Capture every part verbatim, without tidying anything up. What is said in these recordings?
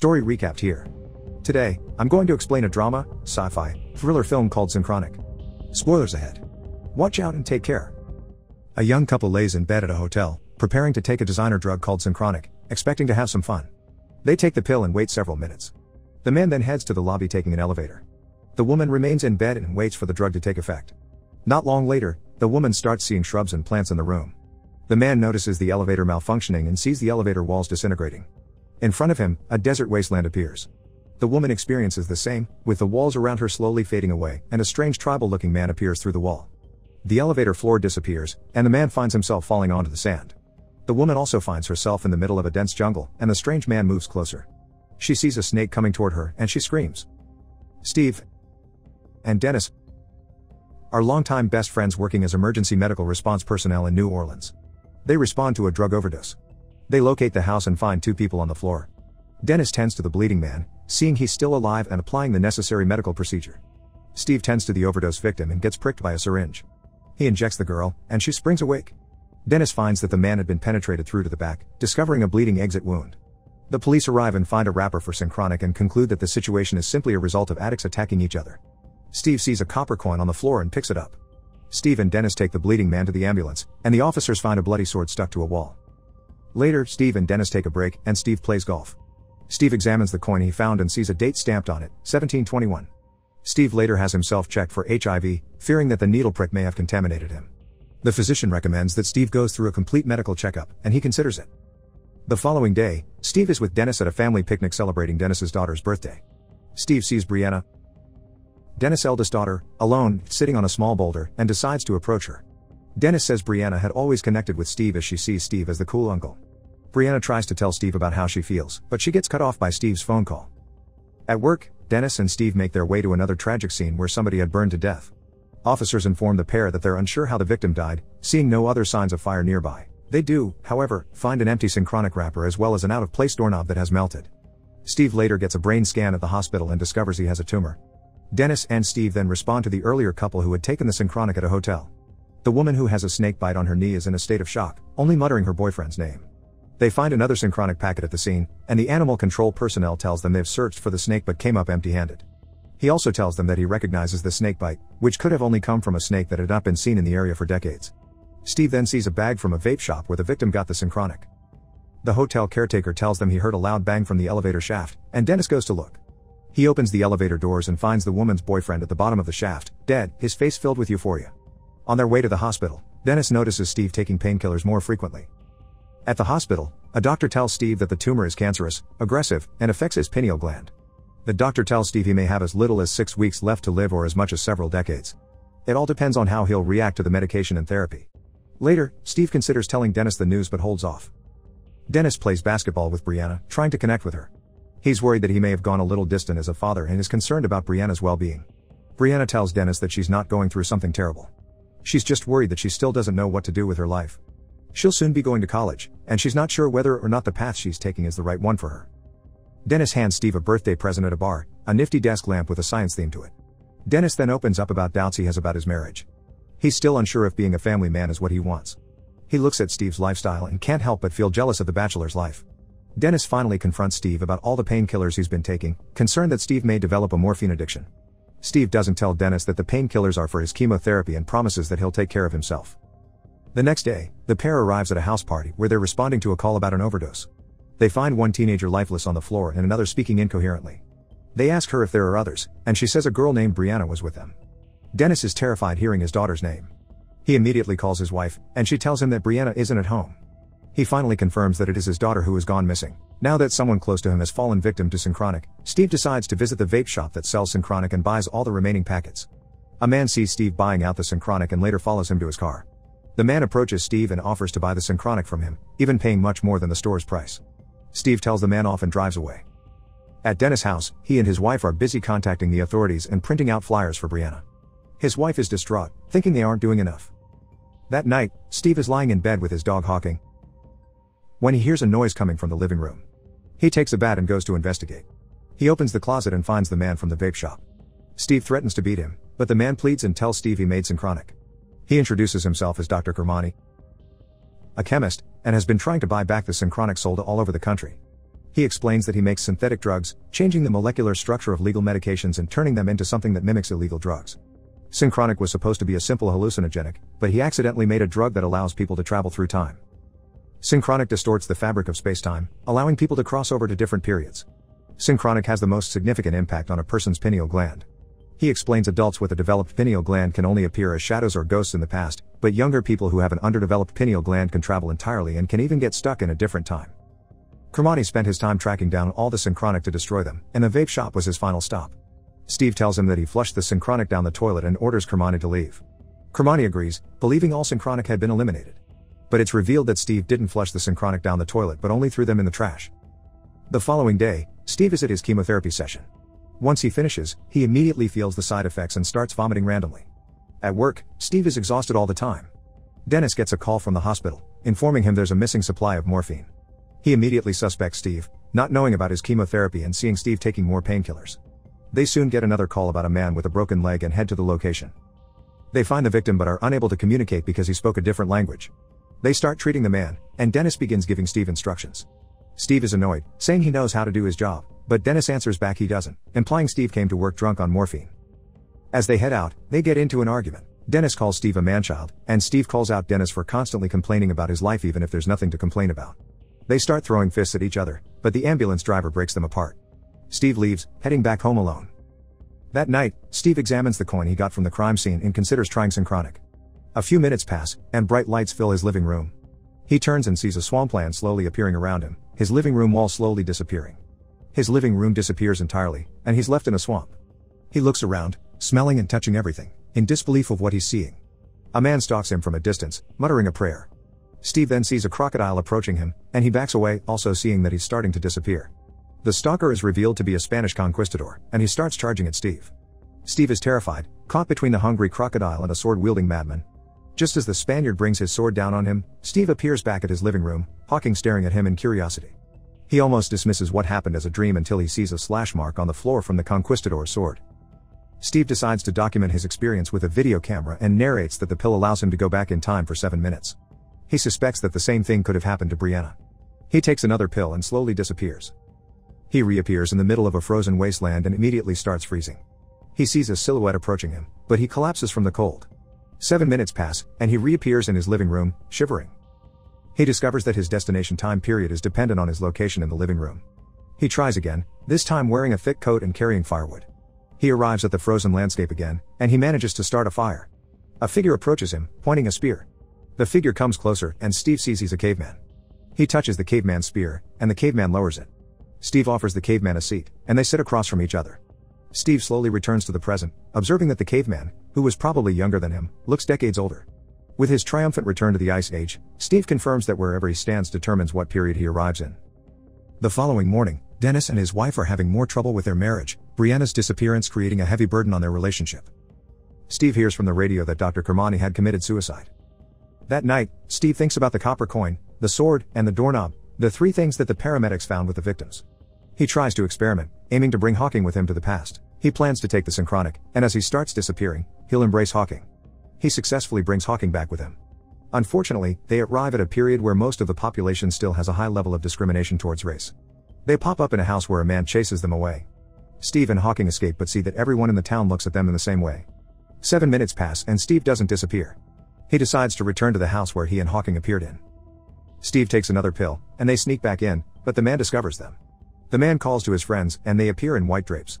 Story Recapped here. Today, I'm going to explain a drama, sci-fi, thriller film called Synchronic. Spoilers ahead. Watch out and take care. A young couple lays in bed at a hotel, preparing to take a designer drug called Synchronic, expecting to have some fun. They take the pill and wait several minutes. The man then heads to the lobby taking an elevator. The woman remains in bed and waits for the drug to take effect. Not long later, the woman starts seeing shrubs and plants in the room. The man notices the elevator malfunctioning and sees the elevator walls disintegrating. In front of him, a desert wasteland appears. The woman experiences the same, with the walls around her slowly fading away, and a strange tribal-looking man appears through the wall. The elevator floor disappears, and the man finds himself falling onto the sand. The woman also finds herself in the middle of a dense jungle, and the strange man moves closer. She sees a snake coming toward her, and she screams. Steve and Dennis are longtime best friends working as emergency medical response personnel in New Orleans. They respond to a drug overdose. They locate the house and find two people on the floor. Dennis tends to the bleeding man, seeing he's still alive and applying the necessary medical procedure. Steve tends to the overdose victim and gets pricked by a syringe. He injects the girl, and she springs awake. Dennis finds that the man had been penetrated through to the back, discovering a bleeding exit wound. The police arrive and find a wrapper for Synchronic and conclude that the situation is simply a result of addicts attacking each other. Steve sees a copper coin on the floor and picks it up. Steve and Dennis take the bleeding man to the ambulance, and the officers find a bloody sword stuck to a wall. Later, Steve and Dennis take a break, and Steve plays golf. Steve examines the coin he found and sees a date stamped on it, seventeen twenty-one. Steve later has himself checked for H I V, fearing that the needle prick may have contaminated him. The physician recommends that Steve goes through a complete medical checkup, and he considers it. The following day, Steve is with Dennis at a family picnic celebrating Dennis's daughter's birthday. Steve sees Brianna, Dennis' eldest daughter, alone, sitting on a small boulder, and decides to approach her. Dennis says Brianna had always connected with Steve as she sees Steve as the cool uncle. Brianna tries to tell Steve about how she feels, but she gets cut off by Steve's phone call. At work, Dennis and Steve make their way to another tragic scene where somebody had burned to death. Officers inform the pair that they're unsure how the victim died, seeing no other signs of fire nearby. They do, however, find an empty Synchronic wrapper as well as an out-of-place doorknob that has melted. Steve later gets a brain scan at the hospital and discovers he has a tumor. Dennis and Steve then respond to the earlier couple who had taken the Synchronic at a hotel. The woman who has a snake bite on her knee is in a state of shock, only muttering her boyfriend's name. They find another Synchronic packet at the scene, and the animal control personnel tells them they've searched for the snake but came up empty-handed. He also tells them that he recognizes the snake bite, which could have only come from a snake that had not been seen in the area for decades. Steve then sees a bag from a vape shop where the victim got the Synchronic. The hotel caretaker tells them he heard a loud bang from the elevator shaft, and Dennis goes to look. He opens the elevator doors and finds the woman's boyfriend at the bottom of the shaft, dead, his face filled with euphoria. On their way to the hospital, Dennis notices Steve taking painkillers more frequently. At the hospital, a doctor tells Steve that the tumor is cancerous, aggressive, and affects his pineal gland. The doctor tells Steve he may have as little as six weeks left to live or as much as several decades. It all depends on how he'll react to the medication and therapy. Later, Steve considers telling Dennis the news but holds off. Dennis plays basketball with Brianna, trying to connect with her. He's worried that he may have gone a little distant as a father and is concerned about Brianna's well-being. Brianna tells Dennis that she's not going through something terrible. She's just worried that she still doesn't know what to do with her life. She'll soon be going to college, and she's not sure whether or not the path she's taking is the right one for her. Dennis hands Steve a birthday present at a bar, a nifty desk lamp with a science theme to it. Dennis then opens up about doubts he has about his marriage. He's still unsure if being a family man is what he wants. He looks at Steve's lifestyle and can't help but feel jealous of the bachelor's life. Dennis finally confronts Steve about all the painkillers he's been taking, concerned that Steve may develop a morphine addiction. Steve doesn't tell Dennis that the painkillers are for his chemotherapy and promises that he'll take care of himself. The next day, the pair arrives at a house party where they're responding to a call about an overdose. They find one teenager lifeless on the floor and another speaking incoherently. They ask her if there are others, and she says a girl named Brianna was with them. Dennis is terrified hearing his daughter's name. He immediately calls his wife, and she tells him that Brianna isn't at home. He finally confirms that it is his daughter who has gone missing. Now that someone close to him has fallen victim to Synchronic, Steve decides to visit the vape shop that sells Synchronic and buys all the remaining packets. A man sees Steve buying out the Synchronic and later follows him to his car. The man approaches Steve and offers to buy the Synchronic from him, even paying much more than the store's price. Steve tells the man off and drives away. At Dennis' house, he and his wife are busy contacting the authorities and printing out flyers for Brianna. His wife is distraught, thinking they aren't doing enough. That night, Steve is lying in bed with his dog Hawking when he hears a noise coming from the living room. He takes a bat and goes to investigate. He opens the closet and finds the man from the vape shop. Steve threatens to beat him, but the man pleads and tells Steve he made Synchronic. He introduces himself as Doctor Kermani, a chemist, and has been trying to buy back the Synchronic sold all over the country. He explains that he makes synthetic drugs, changing the molecular structure of legal medications and turning them into something that mimics illegal drugs. Synchronic was supposed to be a simple hallucinogenic, but he accidentally made a drug that allows people to travel through time. Synchronic distorts the fabric of space-time, allowing people to cross over to different periods. Synchronic has the most significant impact on a person's pineal gland. He explains adults with a developed pineal gland can only appear as shadows or ghosts in the past, but younger people who have an underdeveloped pineal gland can travel entirely and can even get stuck in a different time. Kermani spent his time tracking down all the Synchronic to destroy them, and the vape shop was his final stop. Steve tells him that he flushed the Synchronic down the toilet and orders Kermani to leave. Kermani agrees, believing all Synchronic had been eliminated. But it's revealed that Steve didn't flush the Synchronic down the toilet but only threw them in the trash. The following day, Steve is at his chemotherapy session. Once he finishes, he immediately feels the side effects and starts vomiting randomly. At work, Steve is exhausted all the time. Dennis gets a call from the hospital, informing him there's a missing supply of morphine. He immediately suspects Steve, not knowing about his chemotherapy and seeing Steve taking more painkillers. They soon get another call about a man with a broken leg and head to the location. They find the victim but are unable to communicate because he spoke a different language. They start treating the man, and Dennis begins giving Steve instructions. Steve is annoyed, saying he knows how to do his job, but Dennis answers back he doesn't, implying Steve came to work drunk on morphine. As they head out, they get into an argument. Dennis calls Steve a manchild, and Steve calls out Dennis for constantly complaining about his life even if there's nothing to complain about. They start throwing fists at each other, but the ambulance driver breaks them apart. Steve leaves, heading back home alone. That night, Steve examines the coin he got from the crime scene and considers trying Synchronic. A few minutes pass, and bright lights fill his living room. He turns and sees a swampland slowly appearing around him, his living room wall slowly disappearing. His living room disappears entirely, and he's left in a swamp. He looks around, smelling and touching everything, in disbelief of what he's seeing. A man stalks him from a distance, muttering a prayer. Steve then sees a crocodile approaching him, and he backs away, also seeing that he's starting to disappear. The stalker is revealed to be a Spanish conquistador, and he starts charging at Steve. Steve is terrified, caught between the hungry crocodile and a sword-wielding madman. Just as the Spaniard brings his sword down on him, Steve appears back at his living room, Hawking staring at him in curiosity. He almost dismisses what happened as a dream until he sees a slash mark on the floor from the conquistador's sword. Steve decides to document his experience with a video camera and narrates that the pill allows him to go back in time for seven minutes. He suspects that the same thing could have happened to Brianna. He takes another pill and slowly disappears. He reappears in the middle of a frozen wasteland and immediately starts freezing. He sees a silhouette approaching him, but he collapses from the cold. Seven minutes pass, and he reappears in his living room, shivering. He discovers that his destination time period is dependent on his location in the living room. He tries again, this time wearing a thick coat and carrying firewood. He arrives at the frozen landscape again, and he manages to start a fire. A figure approaches him, pointing a spear. The figure comes closer, and Steve sees he's a caveman. He touches the caveman's spear, and the caveman lowers it. Steve offers the caveman a seat, and they sit across from each other. Steve slowly returns to the present, observing that the caveman, who was probably younger than him, looks decades older. With his triumphant return to the Ice Age, Steve confirms that wherever he stands determines what period he arrives in. The following morning, Dennis and his wife are having more trouble with their marriage, Brianna's disappearance creating a heavy burden on their relationship. Steve hears from the radio that Doctor Kermani had committed suicide. That night, Steve thinks about the copper coin, the sword, and the doorknob, the three things that the paramedics found with the victims. He tries to experiment, aiming to bring Hawking with him to the past. He plans to take the Synchronic, and as he starts disappearing, he'll embrace Hawking. He successfully brings Hawking back with him. Unfortunately, they arrive at a period where most of the population still has a high level of discrimination towards race. They pop up in a house where a man chases them away. Steve and Hawking escape but see that everyone in the town looks at them in the same way. Seven minutes pass and Steve doesn't disappear. He decides to return to the house where he and Hawking appeared in. Steve takes another pill, and they sneak back in, but the man discovers them. The man calls to his friends, and they appear in white drapes.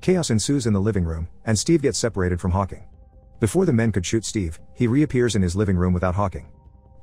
Chaos ensues in the living room, and Steve gets separated from Hawking. Before the men could shoot Steve, he reappears in his living room without Hawking.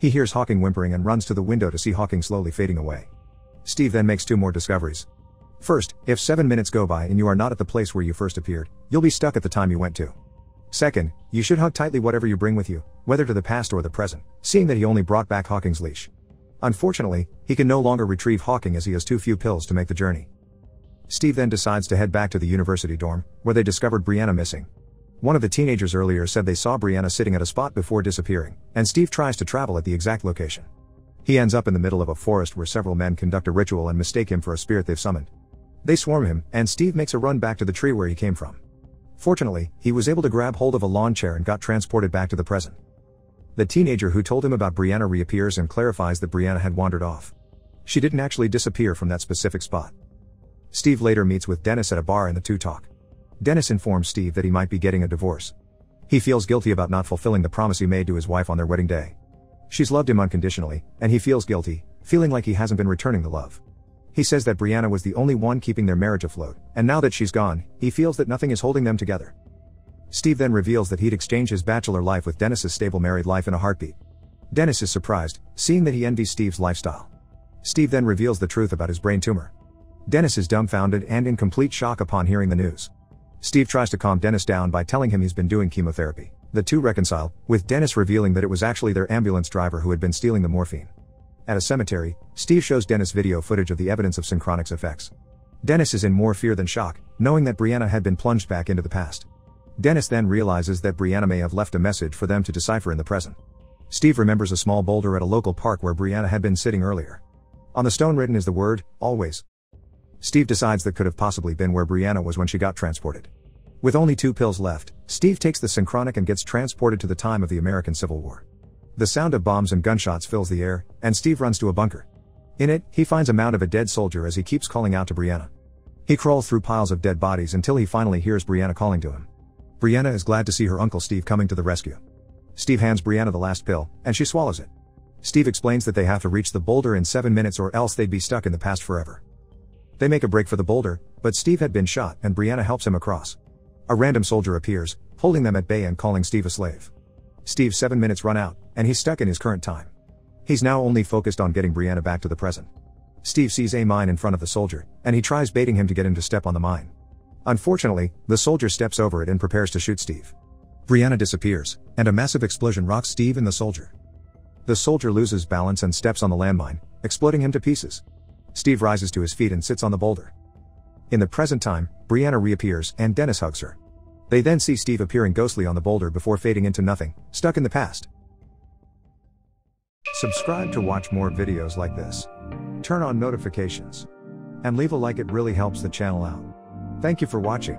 He hears Hawking whimpering and runs to the window to see Hawking slowly fading away. Steve then makes two more discoveries. First, if seven minutes go by and you are not at the place where you first appeared, you'll be stuck at the time you went to. Second, you should hug tightly whatever you bring with you, whether to the past or the present, seeing that he only brought back Hawking's leash. Unfortunately, he can no longer retrieve Hawking as he has too few pills to make the journey. Steve then decides to head back to the university dorm, where they discovered Brianna missing. One of the teenagers earlier said they saw Brianna sitting at a spot before disappearing, and Steve tries to travel at the exact location. He ends up in the middle of a forest where several men conduct a ritual and mistake him for a spirit they've summoned. They swarm him, and Steve makes a run back to the tree where he came from. Fortunately, he was able to grab hold of a lawn chair and got transported back to the present. The teenager who told him about Brianna reappears and clarifies that Brianna had wandered off. She didn't actually disappear from that specific spot. Steve later meets with Dennis at a bar and the two talk. Dennis informs Steve that he might be getting a divorce. He feels guilty about not fulfilling the promise he made to his wife on their wedding day. She's loved him unconditionally, and he feels guilty, feeling like he hasn't been returning the love. He says that Brianna was the only one keeping their marriage afloat, and now that she's gone, he feels that nothing is holding them together. Steve then reveals that he'd exchange his bachelor life with Dennis's stable married life in a heartbeat. Dennis is surprised, seeing that he envies Steve's lifestyle. Steve then reveals the truth about his brain tumor. Dennis is dumbfounded and in complete shock upon hearing the news. Steve tries to calm Dennis down by telling him he's been doing chemotherapy. The two reconcile, with Dennis revealing that it was actually their ambulance driver who had been stealing the morphine. At a cemetery, Steve shows Dennis video footage of the evidence of Synchronic's effects. Dennis is in more fear than shock, knowing that Brianna had been plunged back into the past. Dennis then realizes that Brianna may have left a message for them to decipher in the present. Steve remembers a small boulder at a local park where Brianna had been sitting earlier. On the stone written is the word, always. Steve decides that could have possibly been where Brianna was when she got transported. With only two pills left, Steve takes the Synchronic and gets transported to the time of the American Civil War. The sound of bombs and gunshots fills the air, and Steve runs to a bunker. In it, he finds a mound of a dead soldier as he keeps calling out to Brianna. He crawls through piles of dead bodies until he finally hears Brianna calling to him. Brianna is glad to see her uncle Steve coming to the rescue. Steve hands Brianna the last pill, and she swallows it. Steve explains that they have to reach the boulder in seven minutes or else they'd be stuck in the past forever. They make a break for the boulder, but Steve had been shot and Brianna helps him across. A random soldier appears, holding them at bay and calling Steve a slave. Steve's seven minutes run out, and he's stuck in his current time. He's now only focused on getting Brianna back to the present. Steve sees a mine in front of the soldier, and he tries baiting him to get him to step on the mine. Unfortunately, the soldier steps over it and prepares to shoot Steve. Brianna disappears, and a massive explosion rocks Steve and the soldier. The soldier loses balance and steps on the landmine, exploding him to pieces. Steve rises to his feet and sits on the boulder. In the present time, Brianna reappears and Dennis hugs her. They then see Steve appearing ghostly on the boulder before fading into nothing, stuck in the past. Subscribe to watch more videos like this. Turn on notifications. And leave a like, it really helps the channel out. Thank you for watching.